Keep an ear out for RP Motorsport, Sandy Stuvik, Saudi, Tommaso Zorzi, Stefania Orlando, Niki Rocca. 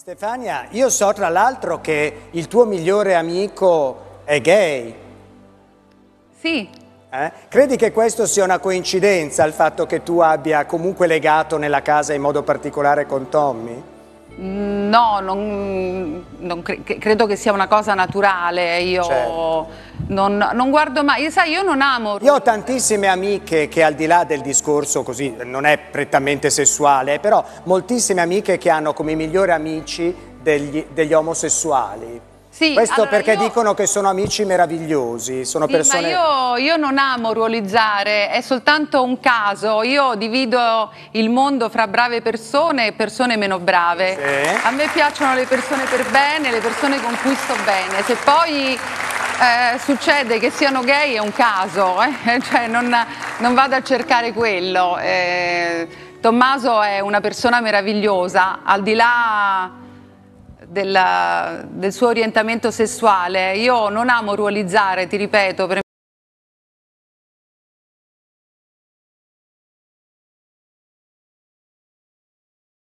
Stefania, io so tra l'altro che il tuo migliore amico è gay. Sì. Credi che questo sia una coincidenza, il fatto che tu abbia comunque legato nella casa in modo particolare con Tommy? No, credo che sia una cosa naturale, io certo. non guardo mai, sai, io non amo... Io ho tantissime amiche che al di là del discorso così, non è prettamente sessuale, però moltissime amiche che hanno come migliori amici degli omosessuali. Sì, questo allora perché dicono che sono amici meravigliosi, sono sì, persone... Ma io non amo ruolizzare, è soltanto un caso, io divido il mondo fra brave persone e persone meno brave. Sì. A me piacciono le persone per bene, le persone con cui sto bene, se poi succede che siano gay è un caso, cioè non vado a cercare quello. Tommaso è una persona meravigliosa, al di là... del suo orientamento sessuale, io non amo ruolizzare, ti ripeto. Per